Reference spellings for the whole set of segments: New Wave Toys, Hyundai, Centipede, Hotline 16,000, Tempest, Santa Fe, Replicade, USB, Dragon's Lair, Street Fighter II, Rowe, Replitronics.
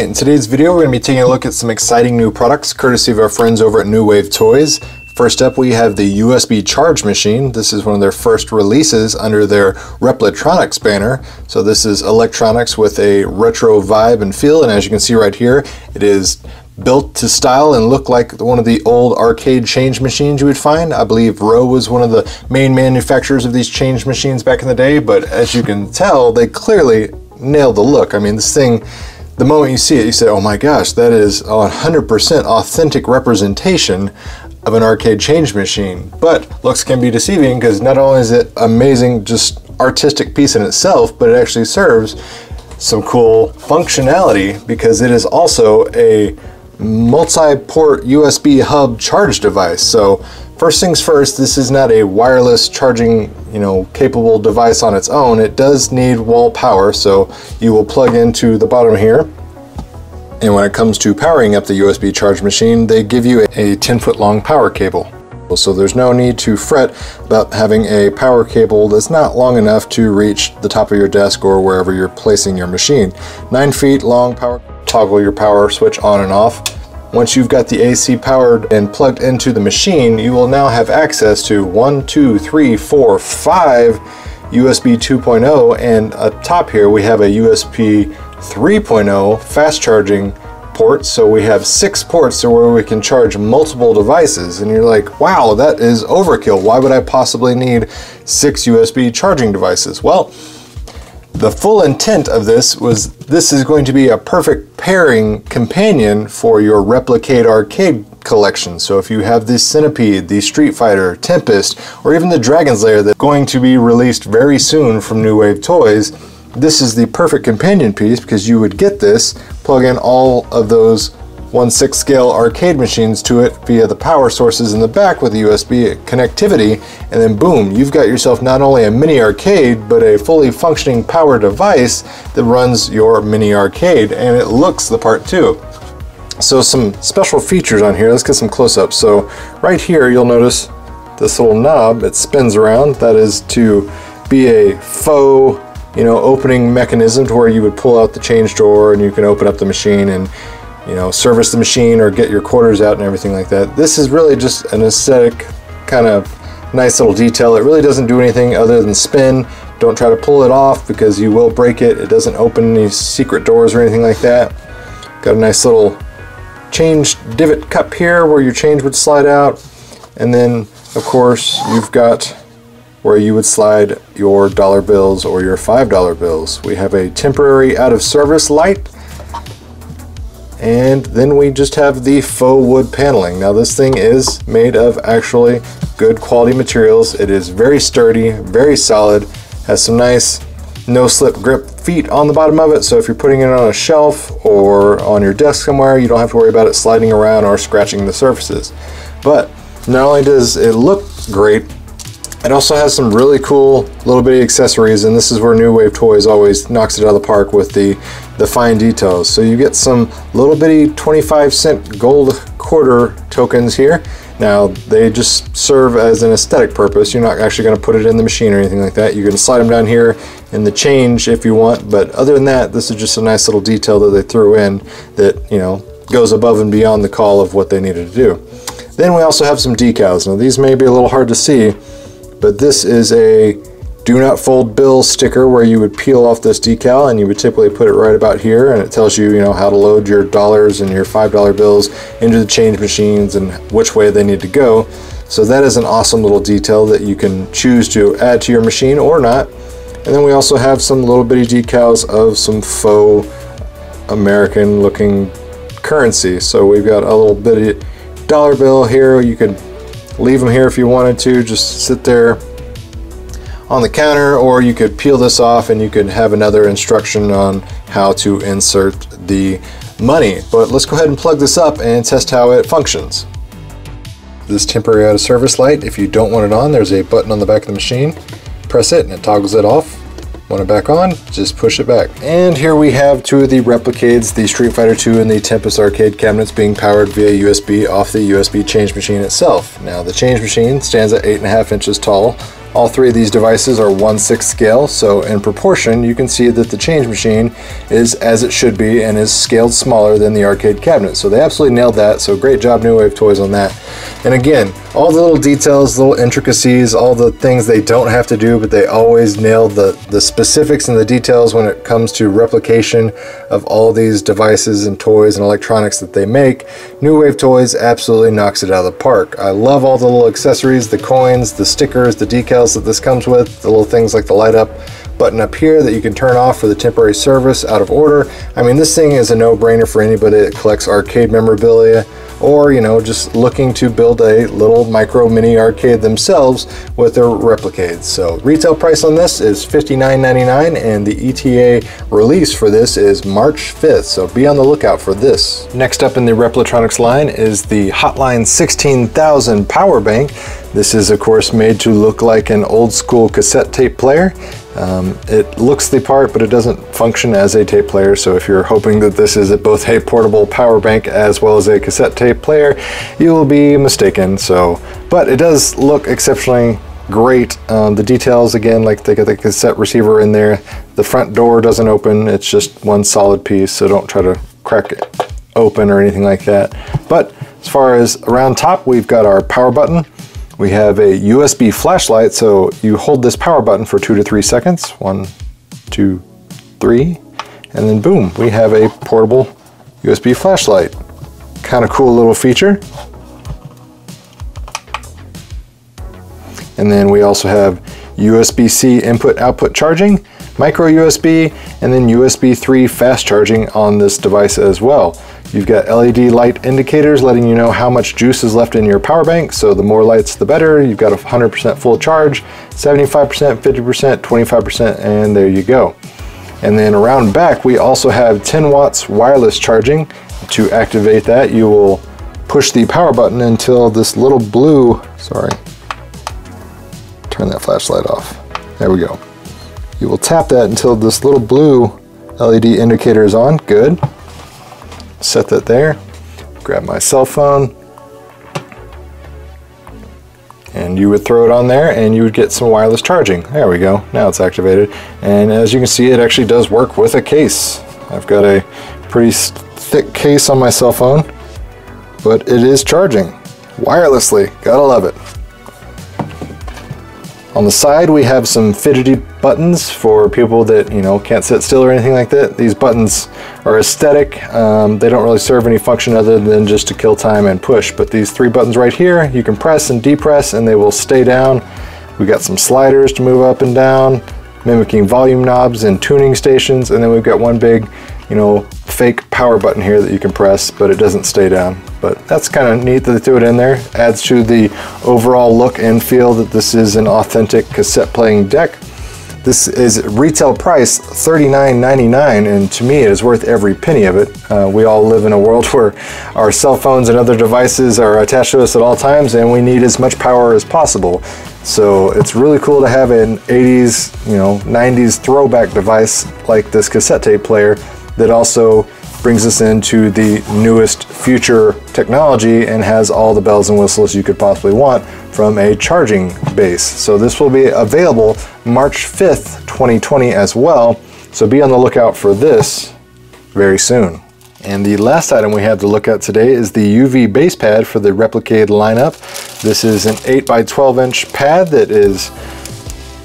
Alright, in today's video we're going to be taking a look at some exciting new products courtesy of our friends over at New Wave Toys. First up we have the USB charge machine. This is one of their first releases under their Replitronics banner. So this is electronics with a retro vibe and feel, and as you can see right here it is built to style and look like one of the old arcade change machines you would find. I believe Rowe was one of the main manufacturers of these change machines back in the day, but as you can tell they clearly nailed the look. I mean, this thing, the moment you see it you say, oh my gosh, that is 100% authentic representation of an arcade change machine. But looks can be deceiving, because not only is it amazing just artistic piece in itself, but it actually serves some cool functionality because it is also a multi-port USB hub charge device. So first things first, this is not a wireless charging, capable device on its own. It does need wall power, so you will plug into the bottom here. And when it comes to powering up the USB charge machine, they give you a 10-foot long power cable. So there's no need to fret about having a power cable that's not long enough to reach the top of your desk or wherever you're placing your machine. 9 feet long power, toggle your power switch on and off. Once you've got the AC powered and plugged into the machine, you will now have access to 1, 2, 3, 4, 5 USB 2.0, and up top here we have a USB 3.0 fast charging port, so we have 6 ports where we can charge multiple devices. And you're like, wow, that is overkill. Why would I possibly need 6 USB charging devices? Well, the full intent of this is going to be a perfect pairing companion for your Replicade arcade collection. So if you have the Centipede, the Street Fighter, Tempest, or even the Dragon's Lair that's going to be released very soon from New Wave Toys, this is the perfect companion piece, because you would get this, plug in all of those 1/6 scale arcade machines to it via the power sources in the back with the USB connectivity, and then boom, you've got yourself not only a mini arcade, but a fully functioning power device that runs your mini arcade, and it looks the part too. So some special features on here, let's get some close-ups. So right here you'll notice this little knob, it spins around, that is to be a faux opening mechanism to where you would pull out the change drawer and you can open up the machine and service the machine or get your quarters out and everything like that. This is really just an aesthetic kind of nice little detail. It really doesn't do anything other than spin. Don't try to pull it off because you will break it. It doesn't open any secret doors or anything like that. Got a nice little change divot cup here where your change would slide out, and then of course you've got where you would slide your dollar bills or your $5 bills. We have a temporary out of service light, and then we just have the faux wood paneling. Now this thing is made of actually good quality materials. It is very sturdy, very solid, has some nice no-slip grip feet on the bottom of it, so if you're putting it on a shelf or on your desk somewhere, you don't have to worry about it sliding around or scratching the surfaces. But not only does it look great, it also has some really cool little bitty accessories, and this is where New Wave Toys always knocks it out of the park with the fine details. So you get some little bitty 25-cent gold quarter tokens here. Now they just serve as an aesthetic purpose. You're not actually going to put it in the machine or anything like that. You can slide them down here in the change if you want, but other than that, this is just a nice little detail that they threw in that, goes above and beyond the call of what they needed to do. Then we also have some decals. Now these may be a little hard to see, but this is a do not fold bill sticker where you would peel off this decal and you would typically put it right about here, and it tells you, how to load your dollars and your $5 bills into the change machines and which way they need to go. So that is an awesome little detail that you can choose to add to your machine or not. And then we also have some little bitty decals of some faux American looking currency. So we've got a little bitty dollar bill here. You could leave them here if you wanted to, just sit there on the counter, or you could peel this off and you could have another instruction on how to insert the money. But let's go ahead and plug this up and test how it functions. This temporary out of service light, if you don't want it on, there's a button on the back of the machine. Press it and it toggles it off. Want it back on, just push it back. And here we have two of the Replicades, the Street Fighter II and the Tempest arcade cabinets, being powered via USB off the USB change machine itself. Now the change machine stands at 8.5 inches tall, All three of these devices are 1/6 scale, so in proportion you can see that the change machine is as it should be and is scaled smaller than the arcade cabinet. So they absolutely nailed that, so great job New Wave Toys on that. And again, all the little details, little intricacies, all the things they don't have to do, but they always nail the specifics and the details when it comes to replication of all these devices and toys and electronics that they make. New Wave Toys absolutely knocks it out of the park. I love all the little accessories, the coins, the stickers, the decals that this comes with, the little things like the light up button up here that you can turn off for the temporary service out of order. I mean, this thing is a no-brainer for anybody that collects arcade memorabilia or, you know, just looking to build a little micro mini arcade themselves with their Replicades. So retail price on this is $59.99 and the ETA release for this is March 5th. So be on the lookout for this. Next up in the Replitronics line is the Hotline 16,000 power bank. This is of course made to look like an old school cassette tape player. It looks the part, but it doesn't function as a tape player. So if you're hoping that this is both a portable power bank as well as a cassette tape player, you will be mistaken. So, but it does look exceptionally great. The details again, like they got the cassette receiver in there. The front door doesn't open. It's just one solid piece. So don't try to crack it open or anything like that. But as far as around top, we've got our power button. We have a USB flashlight, so you hold this power button for 2 to 3 seconds. 1, 2, 3, and then boom, we have a portable USB flashlight. Kind of cool little feature. And then we also have USB-C input-output charging, micro USB, and then USB 3 fast charging on this device as well. You've got LED light indicators letting you know how much juice is left in your power bank, so the more lights the better. You've got 100% full charge, 75%, 50%, 25%, and there you go. And then around back, we also have 10 watts wireless charging. To activate that, you will push the power button until this little blue, sorry, turn that flashlight off. There we go. You will tap that until this little blue LED indicator is on, good. Set that there, grab my cell phone, and you would throw it on there and you would get some wireless charging. There we go, now it's activated. And as you can see, it actually does work with a case. I've got a pretty thick case on my cell phone, but it is charging wirelessly, gotta love it. On the side, we have some fidgety buttons for people that, you know, can't sit still or anything like that. These buttons are aesthetic. They don't really serve any function other than just to kill time and push. But these three buttons right here, you can press and depress and they will stay down. We got some sliders to move up and down, mimicking volume knobs and tuning stations. And then we've got one big, you know, fake power button here that you can press, but it doesn't stay down. But that's kind of neat that they threw it in there. Adds to the overall look and feel that this is an authentic cassette playing deck. This is retail price $39.99, and to me it is worth every penny of it. We all live in a world where our cell phones and other devices are attached to us at all times, and we need as much power as possible. So it's really cool to have an 80s, you know, 90s throwback device like this cassette tape player that also brings us into the newest future technology and has all the bells and whistles you could possibly want from a charging base. So this will be available March 5th, 2020 as well. So be on the lookout for this very soon. And the last item we have to look at today is the UV base pad for the Replicade lineup. This is an 8x12-inch pad that is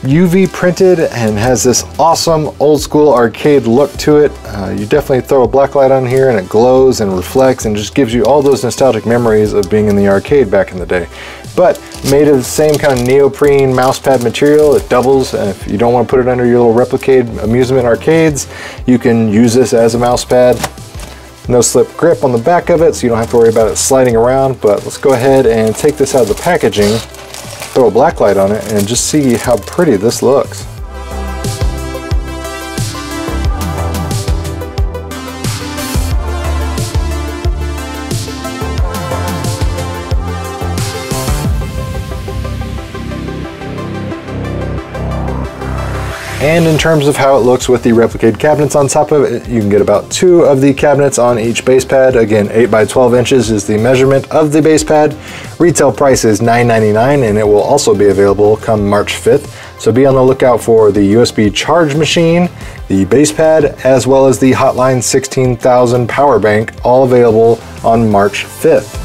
UV printed and has this awesome old school arcade look to it. You definitely throw a black light on here and it glows and reflects and just gives you all those nostalgic memories of being in the arcade back in the day. But made of the same kind of neoprene mouse pad material, it doubles. And if you don't want to put it under your little Replicade amusement arcades, you can use this as a mouse pad. No slip grip on the back of it, so you don't have to worry about it sliding around. But let's go ahead and take this out of the packaging, throw a black light on it, and just see how pretty this looks. And in terms of how it looks with the Replicade cabinets on top of it, you can get about 2 of the cabinets on each base pad. Again, 8 by 12 inches is the measurement of the base pad. Retail price is $9.99 and it will also be available come March 5th. So be on the lookout for the USB charge machine, the base pad, as well as the Hotline 16,000 power bank, all available on March 5th.